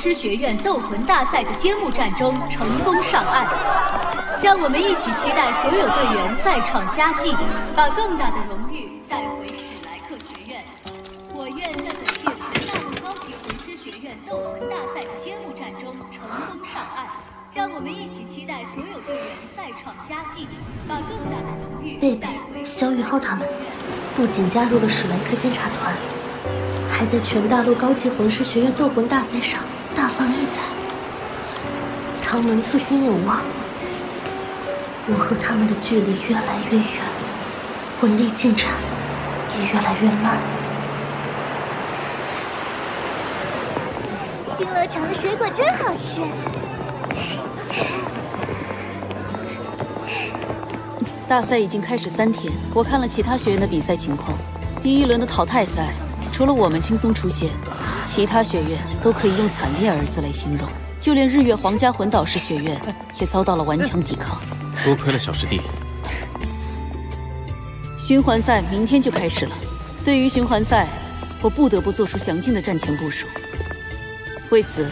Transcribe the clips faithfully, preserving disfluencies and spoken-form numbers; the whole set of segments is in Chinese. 师学院斗魂大赛的揭幕战中成功上岸。让我们一起期待所有队员再创佳绩，把更大的荣誉带回史莱克学院。我愿在本届全大陆高级魂师学院斗魂大赛的揭幕战中成功上岸。让我们一起期待所有队员再创佳绩，把更大的荣誉。贝贝、肖玉浩他们不仅加入了史莱克监察团。 还在全大陆高级魂师学院斗魂大赛上大放异彩，唐门复兴有望。我和他们的距离越来越远，魂力进展也越来越慢。新乐城的水果真好吃。大赛已经开始三天，我看了其他学院的比赛情况，第一轮的淘汰赛。 除了我们轻松出线，其他学院都可以用惨烈二字来形容。就连日月皇家魂导师学院也遭到了顽强抵抗。多亏了小师弟。循环赛明天就开始了，对于循环赛，我不得不做出详尽的战前部署。为此，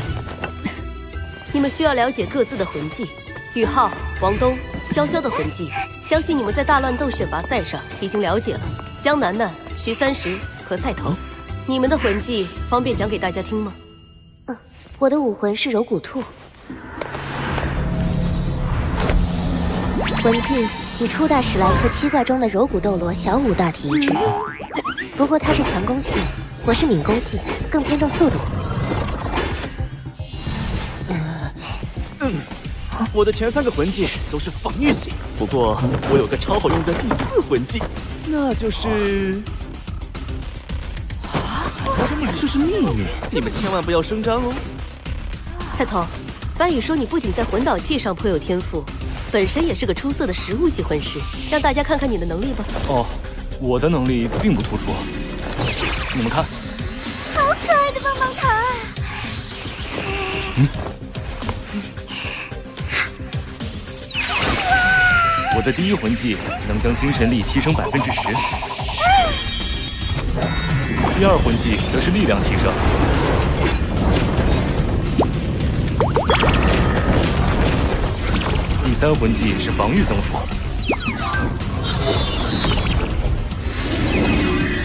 你们需要了解各自的魂技。宇浩、王东、潇潇的魂技，相信你们在大乱斗选拔赛上已经了解了。江楠楠、徐三石、何菜头。 你们的魂技方便讲给大家听吗？嗯，我的武魂是柔骨兔。魂技与初代史莱克七怪中的柔骨斗罗小舞大体一致，不过他是强攻系，我是敏攻系，更偏重速度。嗯，我的前三个魂技都是防御系，不过我有个超好用的第四魂技，那就是。 这是秘密，你们千万不要声张哦。菜头，班宇说你不仅在魂导器上颇有天赋，本身也是个出色的食物系魂师，让大家看看你的能力吧。哦，我的能力并不突出，你们看。好可爱的棒棒糖啊！嗯。我的第一魂技能将精神力提升百分之十。 第二魂技则是力量提升，第三魂技是防御增幅，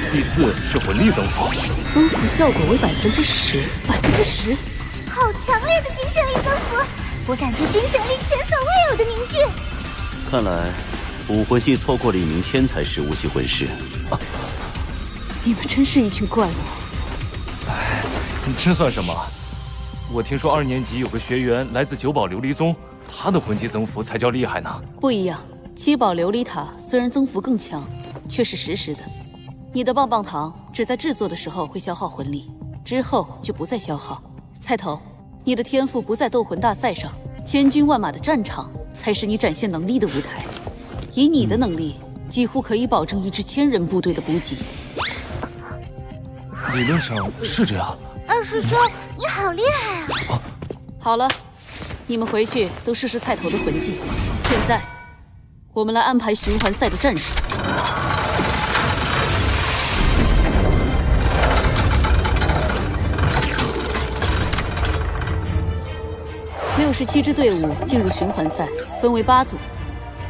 第四是魂力增幅，增幅效果为百分之十，百分之十，好强烈的精神力增幅，我感觉精神力前所未有的凝聚。看来武魂系错过了一名天才食物系魂师啊。 你们真是一群怪物！哎，这算什么？我听说二年级有个学员来自九宝琉璃宗，他的魂技增幅才叫厉害呢。不一样，七宝琉璃塔虽然增幅更强，却是实时的。你的棒棒糖只在制作的时候会消耗魂力，之后就不再消耗。菜头，你的天赋不在斗魂大赛上，千军万马的战场才是你展现能力的舞台。以你的能力，几乎可以保证一支千人部队的补给。 理论上是这样。二师兄，你好厉害啊！啊好了，你们回去都试试菜头的魂技。现在，我们来安排循环赛的战术。六十七支队伍进入循环赛，分为八组。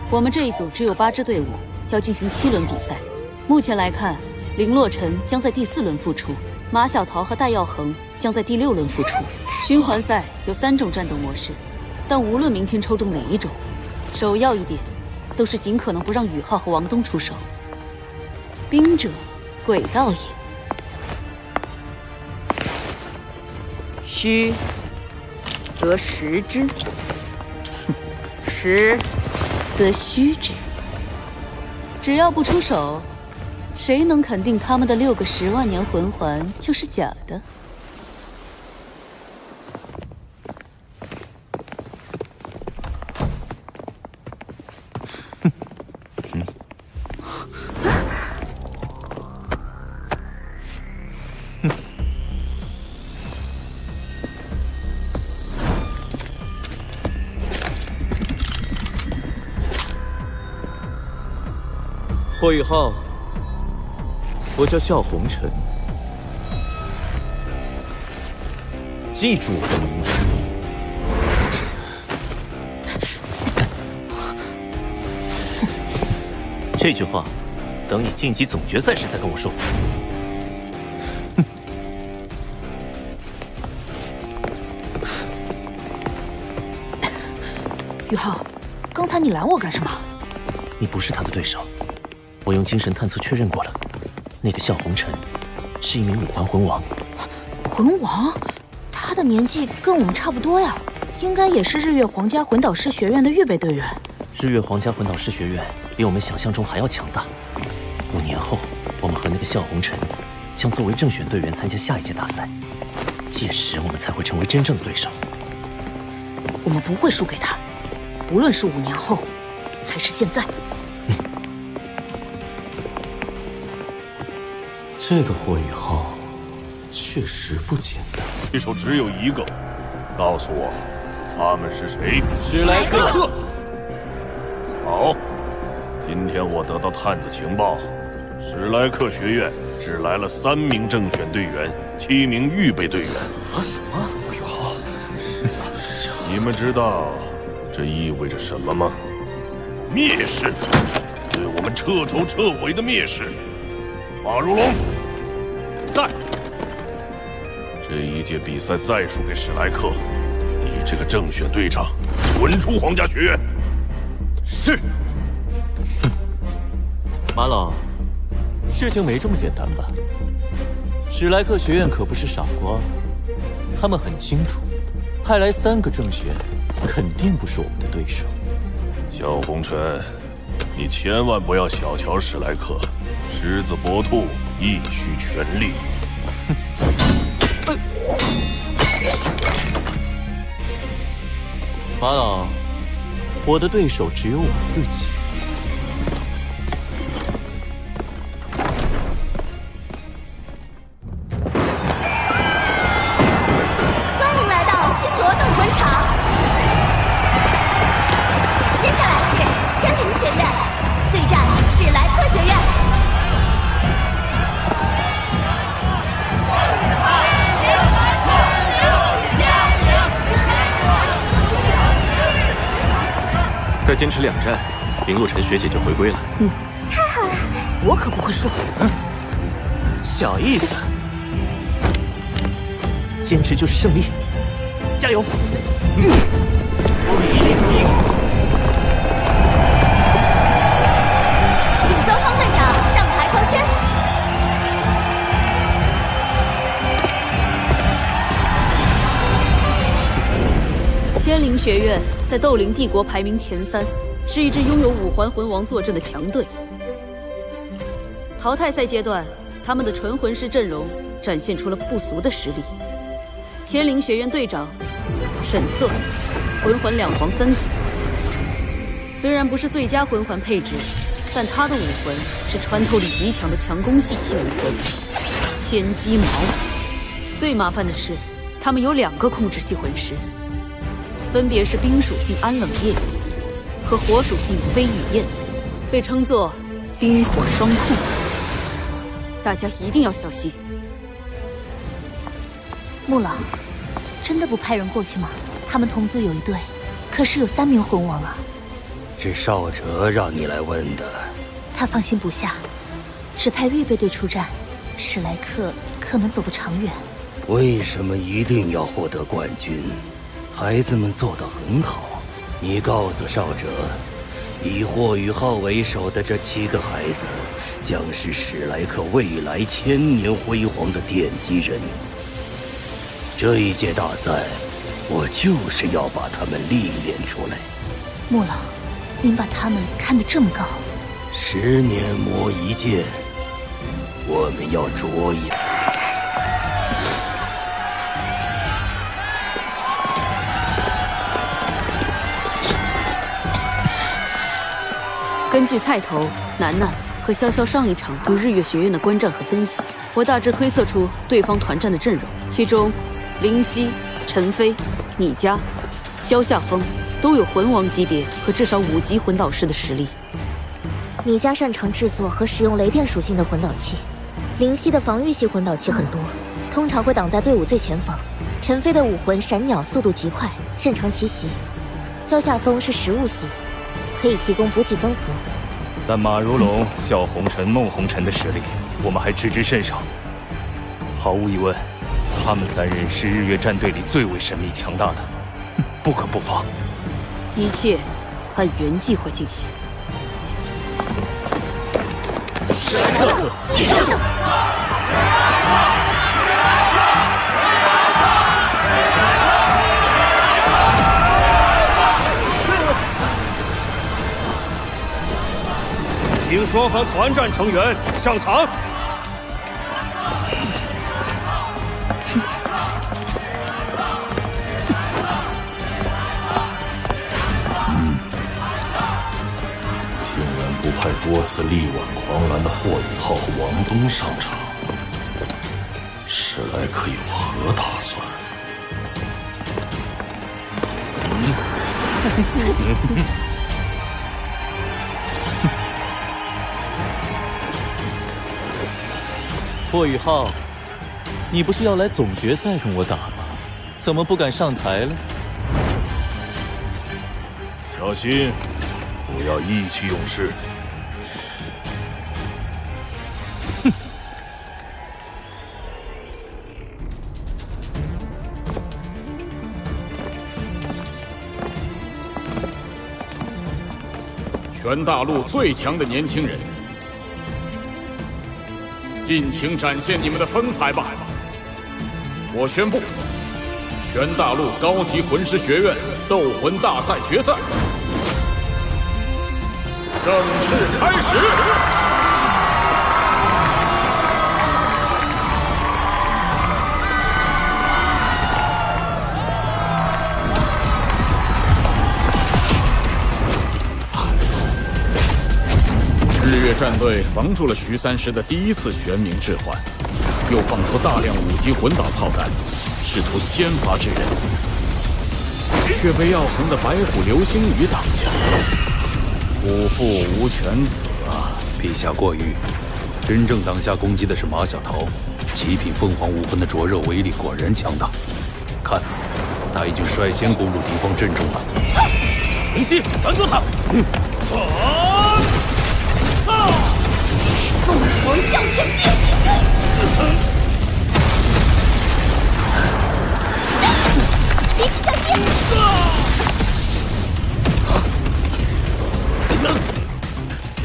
我们这一组只有八支队伍，要进行七轮比赛。目前来看。 林洛尘将在第四轮复出，马小桃和戴耀恒将在第六轮复出。循环赛有三种战斗模式，但无论明天抽中哪一种，首要一点都是尽可能不让宇浩和王东出手。兵者，诡道也。虚，则实之；实，则虚之。只要不出手。 谁能肯定他们的六个十万年魂环就是假的？嗯、霍宇浩。 我叫笑红尘，记住我的名字。这句话，等你晋级总决赛时再跟我说。 宇浩，刚才你拦我干什么？你不是他的对手，我用精神探测确认过了，那个笑红尘是一名五环魂王。魂王？他的年纪跟我们差不多呀，应该也是日月皇家魂导师学院的预备队员。日月皇家魂导师学院比我们想象中还要强大。五年后，我们和那个笑红尘将作为正选队员参加下一届大赛，届时我们才会成为真正的对手。我们不会输给他。 无论是五年后，还是现在，嗯、这个火以后确实不简单。对手只有一个，告诉我，他们是谁？史莱克。好，今天我得到探子情报，史莱克学院只来了三名正选队员，七名预备队员。啊什么？哎呦，真是的！你们知道 这意味着什么吗？蔑视，对我们彻头彻尾的蔑视。马如龙，带。这一届比赛再输给史莱克，你这个正选队长滚出皇家学院。是。马老，事情没这么简单吧？史莱克学院可不是傻瓜，他们很清楚，派来三个正选 肯定不是我们的对手，小红尘，你千万不要小瞧史莱克，狮子搏兔亦需全力。马老，我的对手只有我自己。欢迎来到星罗斗魂场。 再坚持两战，林洛尘学姐就回归了。嗯，太好了，我可不会输。嗯，小意思，坚持就是胜利，加油！嗯，我们一定可以。请双方队长上台抽签。千灵学院 在斗灵帝国排名前三，是一支拥有五环魂王坐镇的强队。淘汰赛阶段，他们的纯魂师阵容展现出了不俗的实力。天灵学院队长沈策，魂环两皇三子，虽然不是最佳魂环配置，但他的武魂是穿透力极强的强攻系气武魂——千机矛。最麻烦的是，他们有两个控制系魂师， 分别是冰属性安冷夜和火属性飞雨燕，被称作冰火双控。大家一定要小心。穆老，真的不派人过去吗？他们同组有一对，可是有三名魂王啊。是少哲让你来问的。他放心不下，只派预备队出战，史莱克可能走不长远。为什么一定要获得冠军？ 孩子们做得很好，你告诉少哲，以霍雨浩为首的这七个孩子，将是史莱克未来千年辉煌的奠基人。这一届大赛，我就是要把他们历练出来。穆老，您把他们看得这么高，十年磨一剑，我们要着眼。 根据菜头、楠楠和潇潇上一场对日月学院的观战和分析，我大致推测出对方团战的阵容。其中，林夕、陈飞、米迦、萧夏风都有魂王级别和至少五级魂导师的实力。米迦擅长制作和使用雷电属性的魂导器，林夕的防御系魂导器很多，通常会挡在队伍最前方。 陈陈飞的武魂闪鸟速度极快，擅长奇袭，蕉下风是食物系，可以提供补给增幅。但马如龙、笑红尘、孟红尘的实力，我们还知之甚少。毫无疑问，他们三人是日月战队里最为神秘强大的，不可不防。一切按原计划进行。 射手，一射手。请双方团战成员上场。嗯、竟然不派多次力挽。 狂澜的霍雨浩和王东上场，史莱克有何打算？霍雨浩，你不是要来总决赛跟我打吗？怎么不敢上台了？小心，不要意气用事。 全大陆最强的年轻人，尽情展现你们的风采吧！我宣布，全大陆高级魂师学院斗魂大赛决赛正式开始。 战队防住了徐三石的第一次玄冥置换，又放出大量五级魂导炮弹，试图先发制人，却被药恒的白虎流星雨挡下。虎父无犬子啊！陛下过誉，真正挡下攻击的是马小桃。极品凤凰武魂的灼热威力果然强大，看，他已经率先攻入敌方阵中了。林夕，拦住他！嗯啊 凤凰向天击！别小心！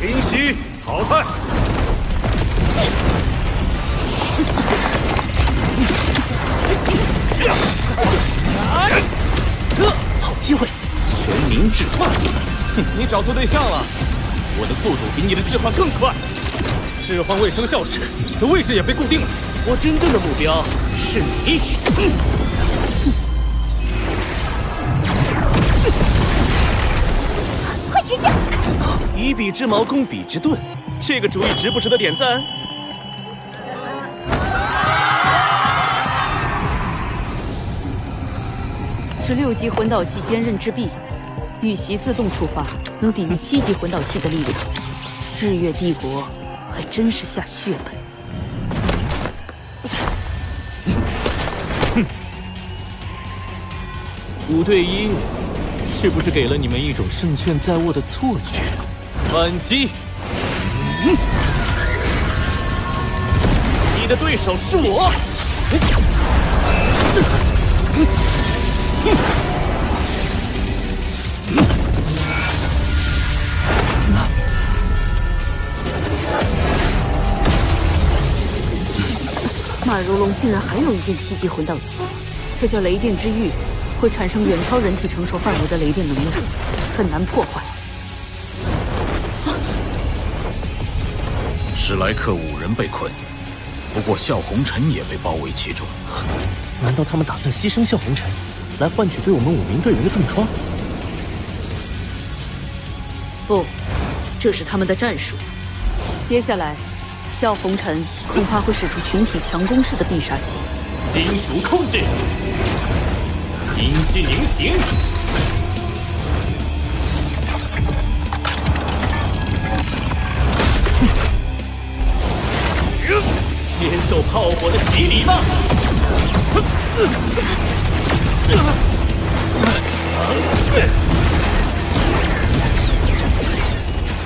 灵犀淘汰！好机会！玄冥置换！你找错对象了，我的速度比你的置换更快。 置换卫生效时，你的位置也被固定了。我真正的目标是你。快停下！以彼之矛攻彼之盾，这个主意值不值得点赞？十六级魂导器兼认知壁，遇袭自动触发，能抵御七级魂导器的力量。日月帝国。 还真是下血本。哼，五对一，是不是给了你们一种胜券在握的错觉？反击！嗯、你的对手是我。嗯嗯嗯 马如龙竟然还有一件七级魂导器，这叫雷电之域，会产生远超人体承受范围的雷电能量，很难破坏。啊、史莱克五人被困，不过笑红尘也被包围其中。难道他们打算牺牲笑红尘，来换取对我们五名队员的重创？不，这是他们的战术。接下来。 笑红尘恐怕会使出群体强攻式的必杀技，金属控制，金之凝形，接受炮火的洗礼吧！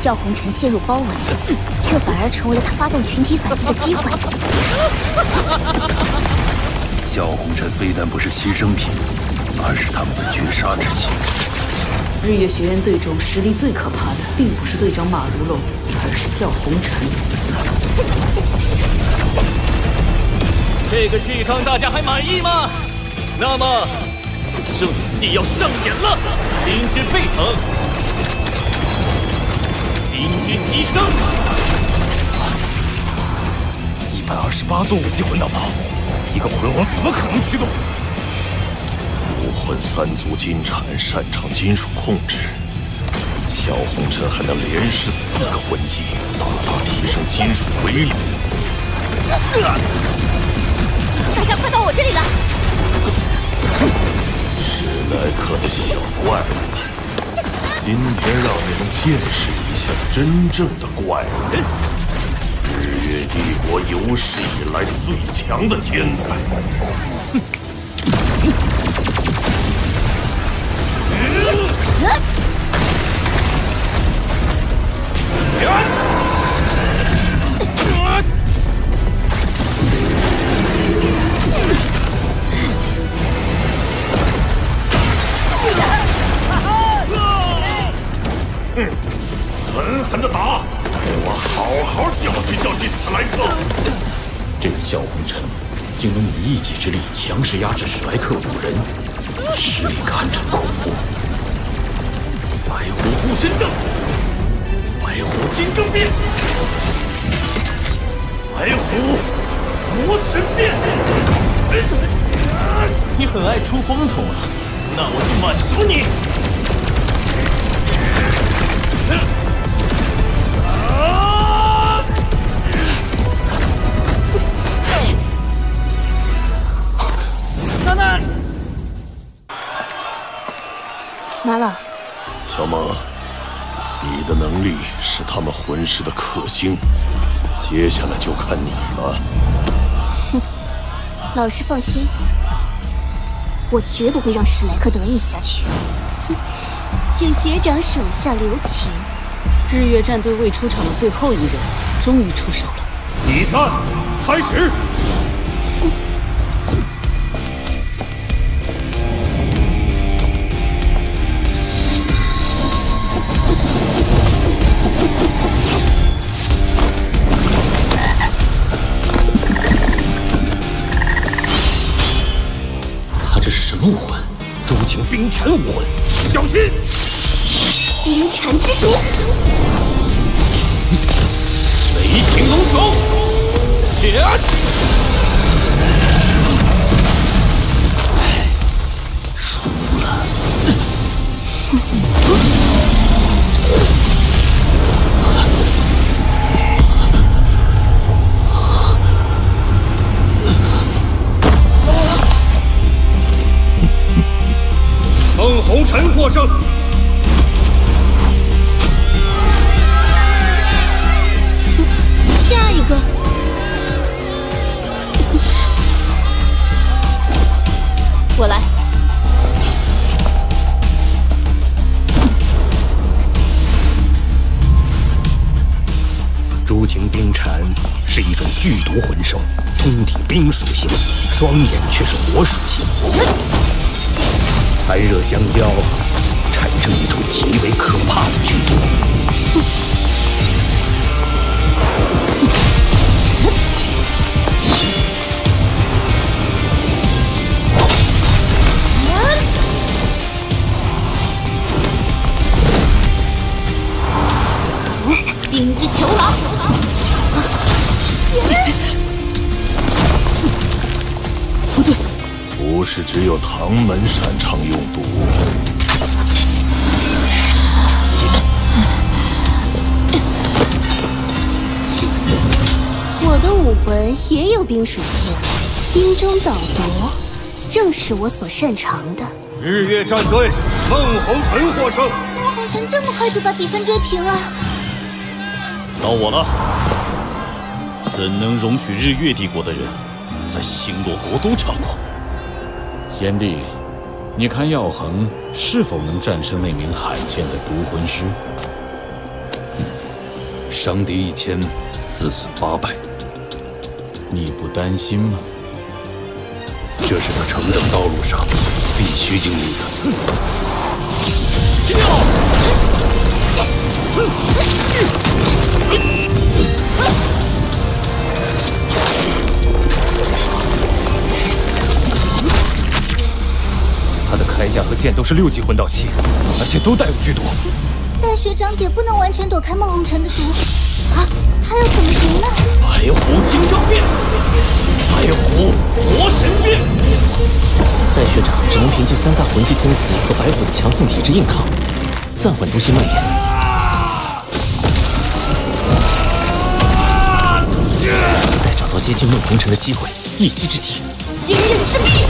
萧红尘陷入包围，却反而成为了他发动群体反击的机会。萧红尘非但不是牺牲品，而是他们的绝杀之器。日月学院队中实力最可怕的，并不是队长马如龙，而是萧红尘。 这个序章大家还满意吗？那么，盛戏要上演了，金之沸腾，金之牺牲。一百二十八座武器魂导炮，一个魂王怎么可能驱动？武魂三足金蝉擅长金属控制，萧红尘还能连试四个魂技，大大提升金属威力。呃 大家快到我这里来！史莱克的小怪物，今天让你们见识一下真正的怪物——日月帝国有史以来最强的天才！狠狠的打！给我好好教训教训史莱克！这个萧红尘竟能以一己之力强势压制史莱克五人，实力堪称恐怖。白虎护身阵，白虎金刚鞭，白虎魔神变。你很爱出风头啊，那我就满足你！ 拿了，小梦，你的能力是他们魂师的克星，接下来就看你了。哼，老师放心，我绝不会让史莱克得意下去。哼，请学长手下留情。日月战队未出场的最后一人终于出手了。比赛开始。 武魂，钟情冰蝉武魂，小心！冰蝉之毒，雷霆龙首，天！输了。红尘获胜。下一个，我来。朱情冰蝉是一种剧毒魂兽，通体冰属性，双眼却是火属性。嗯 寒热相交，产生一种极为可怕的剧毒。冰之囚牢，不对。 不是只有唐门擅长用毒。我的武魂也有冰属性，冰中导毒，正是我所擅长的。日月战队，孟红尘获胜。孟红尘这么快就把比分追平了。到我了，怎能容许日月帝国的人在星落国都猖狂？贤弟，你看药恒是否能战胜那名罕见的毒魂师？伤敌一千，自损八百。你不担心吗？这是他成长道路上必须经历的。 他的铠甲和剑都是六级魂导器，而且都带有剧毒。但学长也不能完全躲开孟红尘的毒啊！他要怎么毒呢？白狐金刚变，白狐魔神变。戴学长只能凭借三大魂技增幅和白虎的强横体质硬抗，暂缓毒性蔓延。 接近孟红尘的机会，一击之敌，坚韧之臂。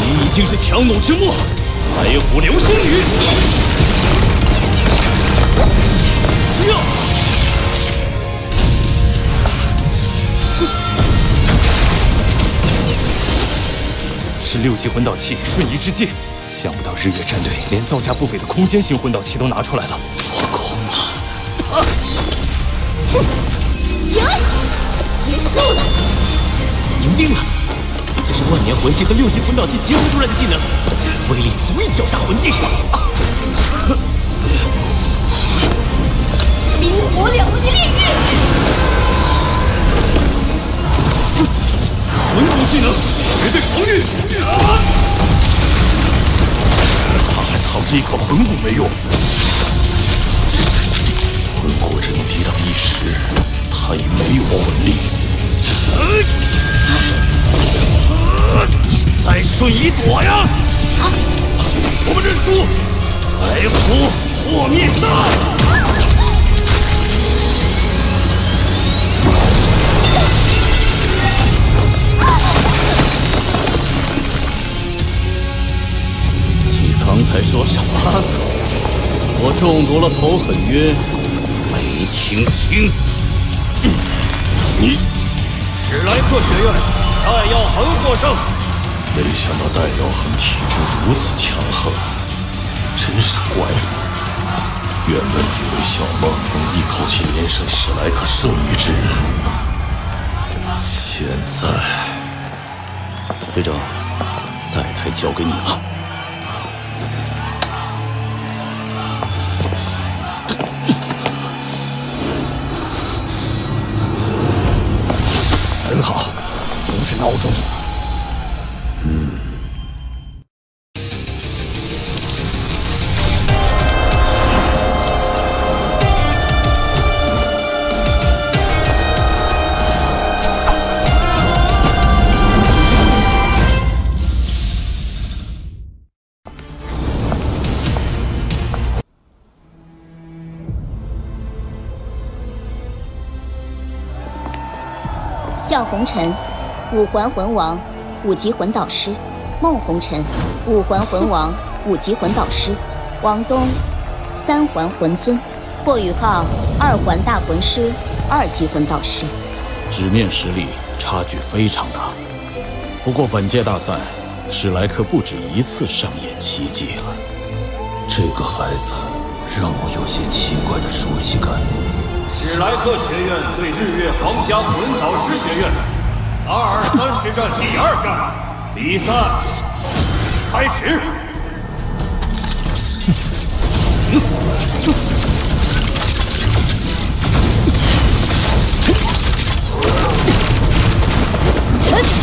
你已经是强弩之末，白虎流星雨。是六级魂导器瞬移之技。 想不到日月战队连造价不菲的空间型混导器都拿出来了，我空了。啊！哼，赢，结束了，赢定了！这是万年魂技和六级混导器结合出来的技能，威力足以绞杀魂帝。冰火两极炼狱，魂骨技能绝对防御。啊 藏着一口魂骨没用，魂骨只能抵挡一时，他已没有魂力。再瞬移躲呀！啊、我们认输，白狐破灭杀！刚才说什么？我中毒了头很晕，没听清。你，史莱克学院，戴耀恒获胜。没想到戴耀恒体质如此强横，真是怪我。原本以为小梦能一口气连胜史莱克剩余之人，现在，队长，赛台交给你了。 很好，不是闹钟。嗯。叫红尘，五环魂王，五级魂导师；孟红尘，五环魂王，五级魂导师；王东，三环魂尊；霍雨浩，二环大魂师，二级魂导师。纸面实力差距非常大，不过本届大赛，史莱克不止一次上演奇迹了。这个孩子让我有些奇怪的熟悉感。 史莱克学院对日月皇家魂导师学院，二二三之战第二战，比赛开始。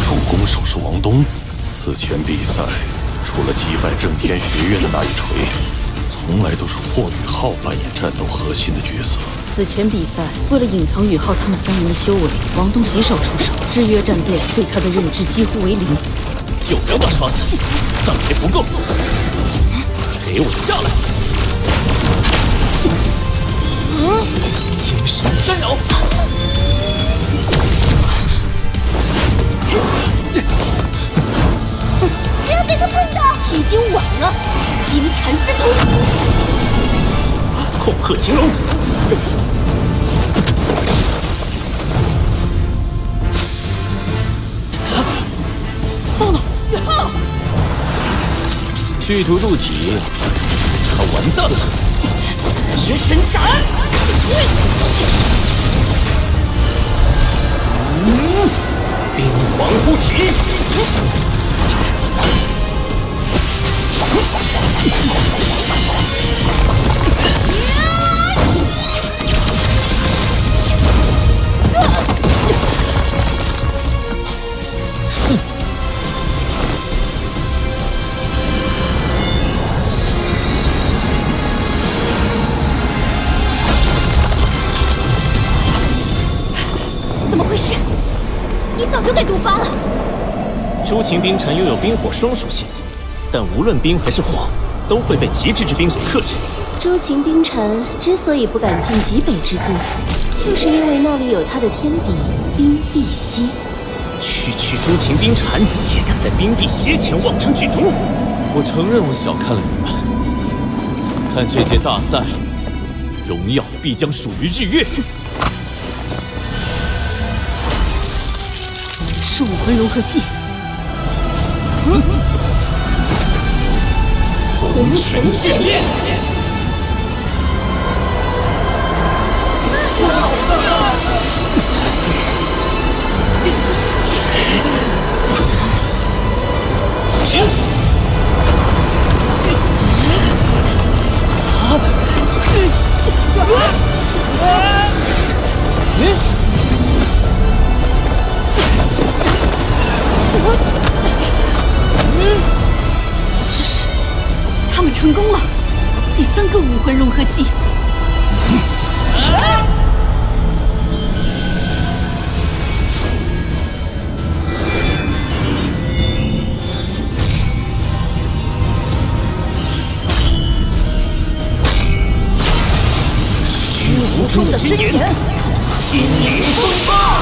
主攻手是王东，此前比赛除了击败正天学院的那一锤。 从来都是霍雨浩扮演战斗核心的角色。此前比赛，为了隐藏雨浩他们三人的修为，王东极少出手。日月战队对他的认知几乎为零。有两把刷子，但还不够，给我下来！嗯，精神干扰。不要被他碰到，已经晚了。 冰蝉之毒，恐吓青龙，虚图入体，他完蛋了！蝶神斩！嗯，冰皇护体！朱秦冰蝉拥有冰火双属性，但无论冰还是火，都会被极致之冰所克制。朱秦冰蝉之所以不敢进极北之地，就是因为那里有它的天敌冰碧蝎。区区朱秦冰蝉也敢在冰碧蝎前妄称剧毒！我承认我小看了你们，但这届大赛，荣耀必将属于日月。是武魂融合技。 红尘眷恋，这是。 他们成功了，第三个武魂融合技。虚无中的真言，心灵风暴。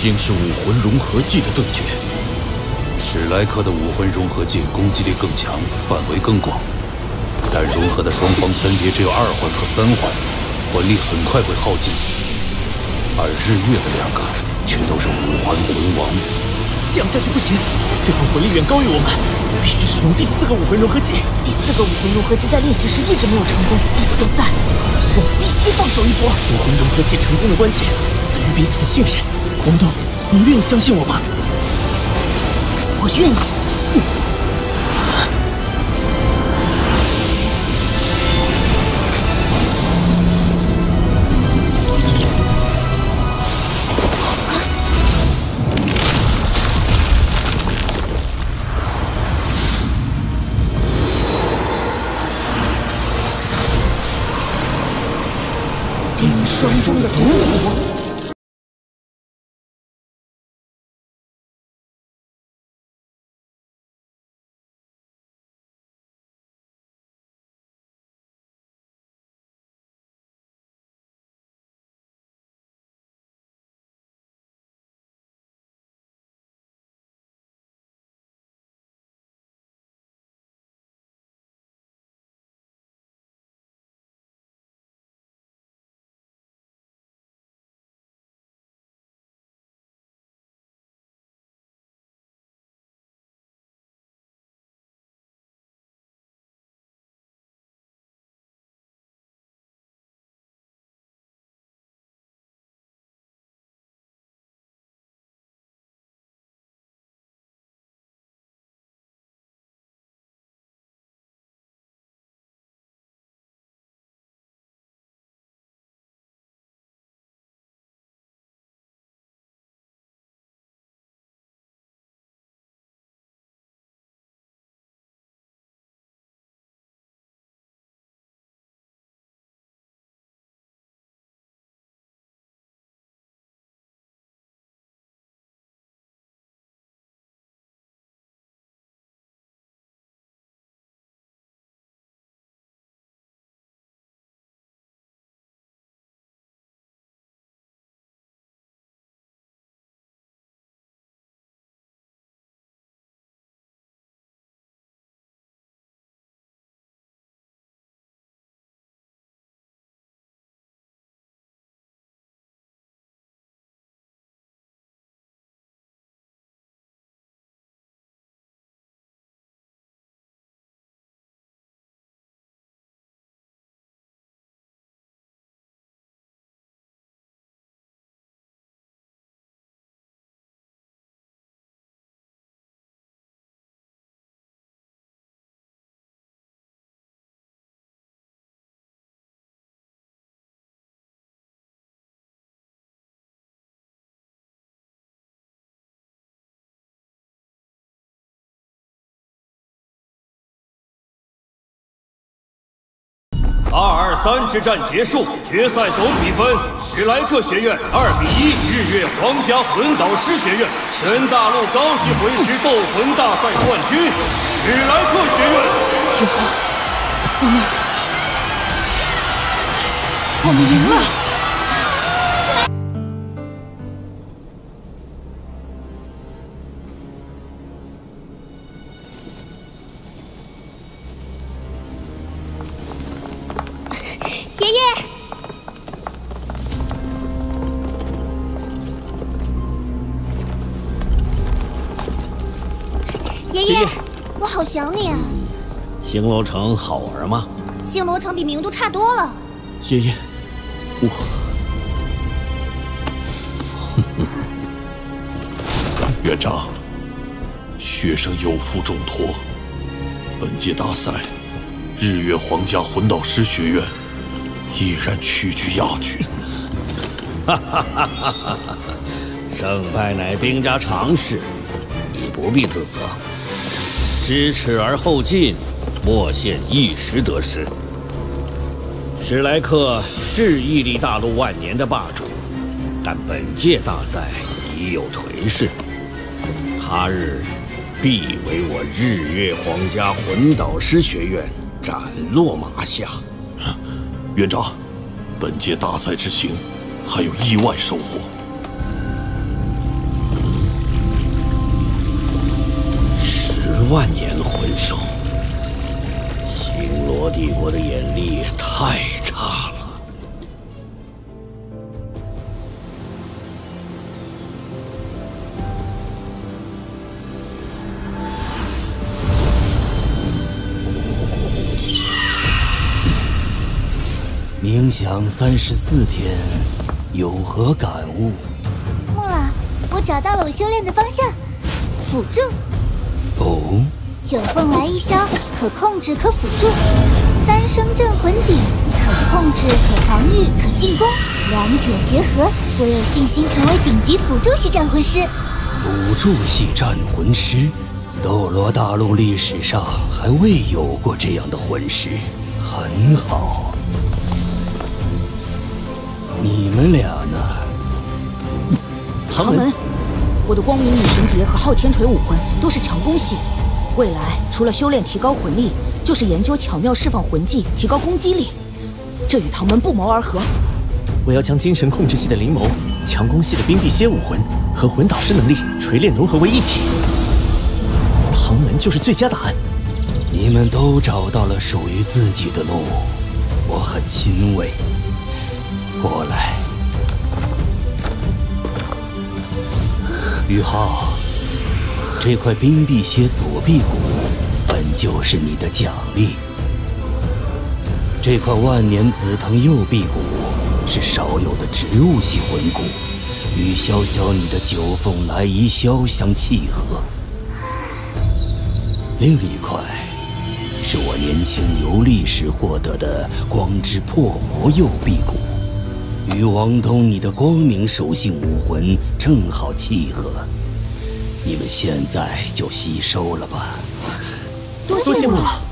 竟是武魂融合技的对决。史莱克的武魂融合技攻击力更强，范围更广，但融合的双方分别只有二环和三环，魂力很快会耗尽。而日月的两个却都是五环魂王。这样下去不行，对方魂力远高于我们，必须使用第四个武魂融合技。第四个武魂融合技在练习时一直没有成功，但现在我们必须放手一搏。武魂融合技成功的关键在于彼此的信任。 红豆，你愿意相信我吗？我愿意。冰霜中的毒火。八二三之战结束，决赛总比分：史莱克学院二比一日月皇家魂导师学院，全大陆高级魂师斗魂大赛冠军史莱克学院。以后我们我们赢了。 想你啊！星罗城好玩吗？星罗城比名都差多了。爷爷，我院长，学生有负重托。本届大赛，日月皇家魂导师学院依然屈居亚军。哈哈哈哈哈！胜败乃兵家常事，你不必自责。 知耻而后进，莫陷一时得失。史莱克是屹立大陆万年的霸主，但本届大赛已有颓势，他日必为我日月皇家魂导师学院斩落马下。院长，本届大赛之行还有意外收获。 万年魂兽，星罗帝国的眼力太差了。冥想三十四天，有何感悟？穆老，我找到了我修炼的方向，辅助。 哦，九凤来一消可控制可辅助，三生镇魂鼎可控制可防御可进攻，两者结合，我有信心成为顶级辅助系战魂师。辅助系战魂师，斗罗大陆历史上还未有过这样的魂师，很好。你们俩呢？唐门。 我的光明女神蝶和昊天锤武魂都是强攻系，未来除了修炼提高魂力，就是研究巧妙释放魂技，提高攻击力。这与唐门不谋而合。我要将精神控制系的灵眸、强攻系的冰帝蝎武魂和魂导师能力锤炼融合为一体，唐门就是最佳答案。你们都找到了属于自己的路，我很欣慰。过来。 宇浩，这块冰碧蝎左臂骨本就是你的奖励。这块万年紫藤右臂骨是少有的植物系魂骨，与潇潇你的九凤来仪箫相契合。另一块是我年轻游历时获得的光之破魔右臂骨。 与王东你的光明属性武魂正好契合，你们现在就吸收了吧。多谢我。